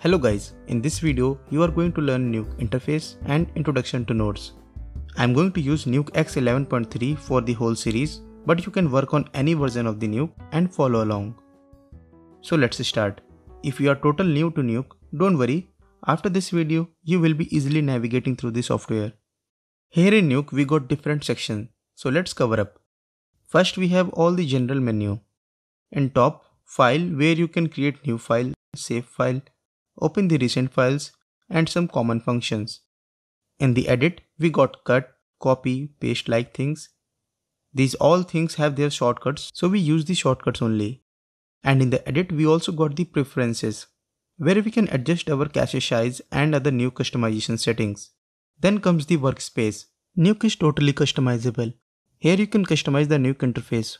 Hello guys, in this video you are going to learn Nuke interface and introduction to nodes. I am going to use Nuke x11.3 for the whole series, but you can work on any version of the Nuke and follow along. So let's start. If you are total new to Nuke, don't worry, after this video you will be easily navigating through the software. Here in Nuke we got different sections, so let's cover up. First we have all the general menu. In top, file where you can create new file, save file, open the recent files and some common functions. In the edit, we got cut, copy, paste like things. These all things have their shortcuts, so we use the shortcuts only. And in the edit, we also got the preferences, where we can adjust our cache size and other new customization settings. Then comes the workspace. Nuke is totally customizable. Here you can customize the Nuke interface.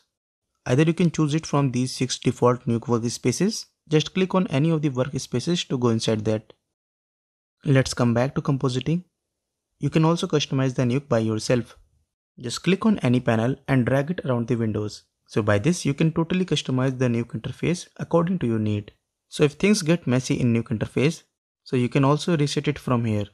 Either you can choose it from these 6 default Nuke workspaces. Just click on any of the workspaces to go inside that. Let's come back to compositing. You can also customize the Nuke by yourself. Just click on any panel and drag it around the windows. So by this you can totally customize the Nuke interface according to your need. So if things get messy in Nuke interface, so you can also reset it from here.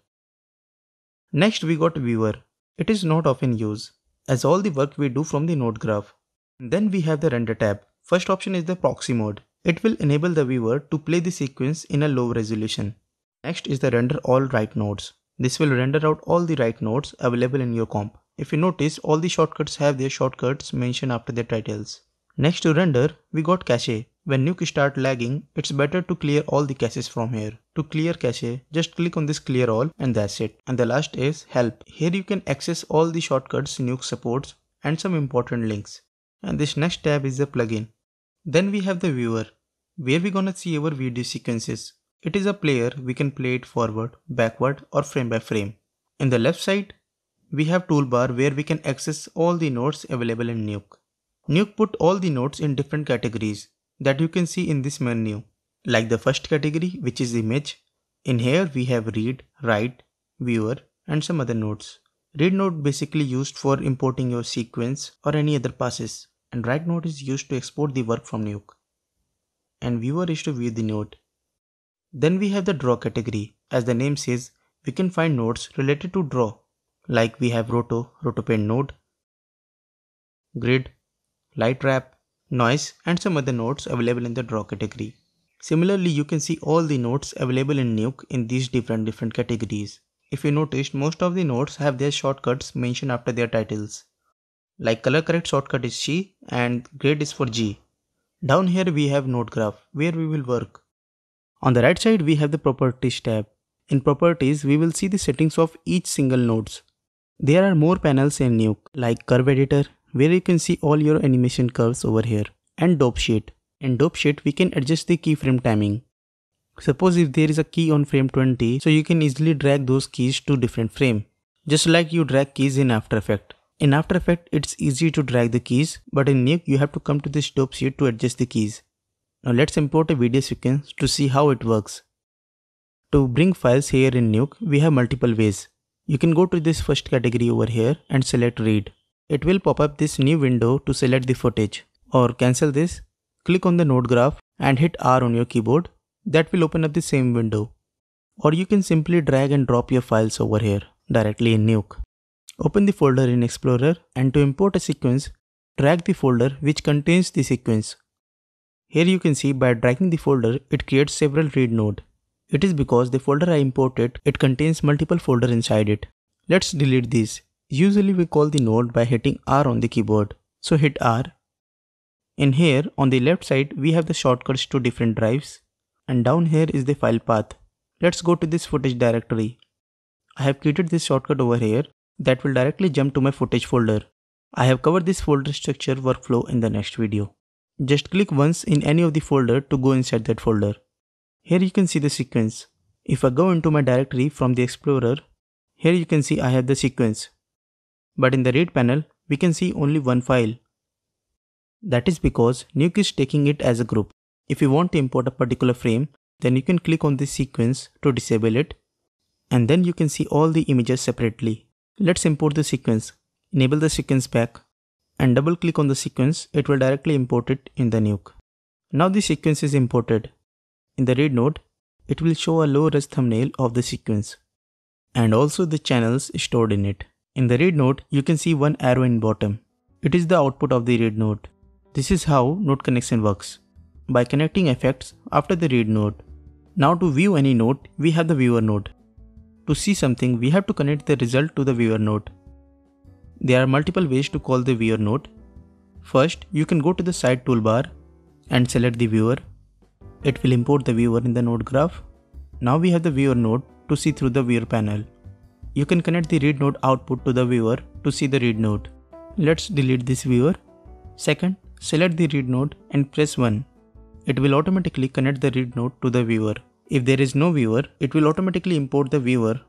Next we got viewer. It is not often used, as all the work we do from the node graph. Then we have the render tab. First option is the proxy mode. It will enable the viewer to play the sequence in a low resolution. Next is the render all write nodes. This will render out all the write nodes available in your comp. If you notice, all the shortcuts have their shortcuts mentioned after their titles. Next to render, we got cache. When Nuke start lagging, it's better to clear all the caches from here. To clear cache, just click on this clear all and that's it. And the last is help. Here you can access all the shortcuts Nuke supports and some important links. And this next tab is the plugin. Then we have the viewer, where we gonna see our video sequences. It is a player, we can play it forward, backward or frame by frame. In the left side, we have toolbar where we can access all the nodes available in Nuke. Nuke put all the nodes in different categories that you can see in this menu. Like the first category, which is image. In here we have read, write, viewer and some other nodes. Read node basically used for importing your sequence or any other passes, and write node is used to export the work from Nuke. And viewer is to view the node. Then we have the draw category. As the name says, we can find nodes related to draw. Like we have roto, roto paint node, grid, light wrap, noise and some other nodes available in the draw category. Similarly, you can see all the nodes available in Nuke in these different categories. If you noticed, most of the nodes have their shortcuts mentioned after their titles. Like color correct shortcut is C and grade is for G. Down here we have node graph where we will work. On the right side we have the properties tab. In properties we will see the settings of each single nodes. There are more panels in Nuke like curve editor where you can see all your animation curves over here, and dope sheet. In dope sheet we can adjust the keyframe timing. Suppose if there is a key on frame 20, so you can easily drag those keys to different frame. Just like you drag keys in After Effects. In After Effects, it's easy to drag the keys, but in Nuke, you have to come to this dope sheet to adjust the keys. Now let's import a video sequence to see how it works. To bring files here in Nuke, we have multiple ways. You can go to this first category over here and select read. It will pop up this new window to select the footage. Or cancel this, click on the node graph and hit R on your keyboard. That will open up the same window. Or you can simply drag and drop your files over here directly in Nuke. Open the folder in Explorer and to import a sequence, drag the folder which contains the sequence. Here you can see by dragging the folder, it creates several read nodes. It is because the folder I imported, it contains multiple folders inside it. Let's delete these. Usually we call the node by hitting R on the keyboard. So hit R. In here on the left side, we have the shortcuts to different drives. And down here is the file path. Let's go to this footage directory. I have created this shortcut over here. That will directly jump to my footage folder. I have covered this folder structure workflow in the next video. Just click once in any of the folder to go inside that folder. Here you can see the sequence. If I go into my directory from the Explorer, here you can see I have the sequence. But in the read panel, we can see only one file. That is because Nuke is taking it as a group. If you want to import a particular frame, then you can click on this sequence to disable it. And then you can see all the images separately. Let's import the sequence, enable the sequence back and double click on the sequence, it will directly import it in the Nuke. Now the sequence is imported. In the read node, it will show a low res thumbnail of the sequence and also the channels stored in it. In the read node, you can see one arrow in bottom. It is the output of the read node. This is how node connection works, by connecting effects after the read node. Now to view any node, we have the viewer node. To see something, we have to connect the result to the viewer node. There are multiple ways to call the viewer node. First, you can go to the side toolbar and select the viewer. It will import the viewer in the node graph. Now we have the viewer node to see through the viewer panel. You can connect the read node output to the viewer to see the read node. Let's delete this viewer. Second, select the read node and press 1. It will automatically connect the read node to the viewer. If there is no viewer, it will automatically import the viewer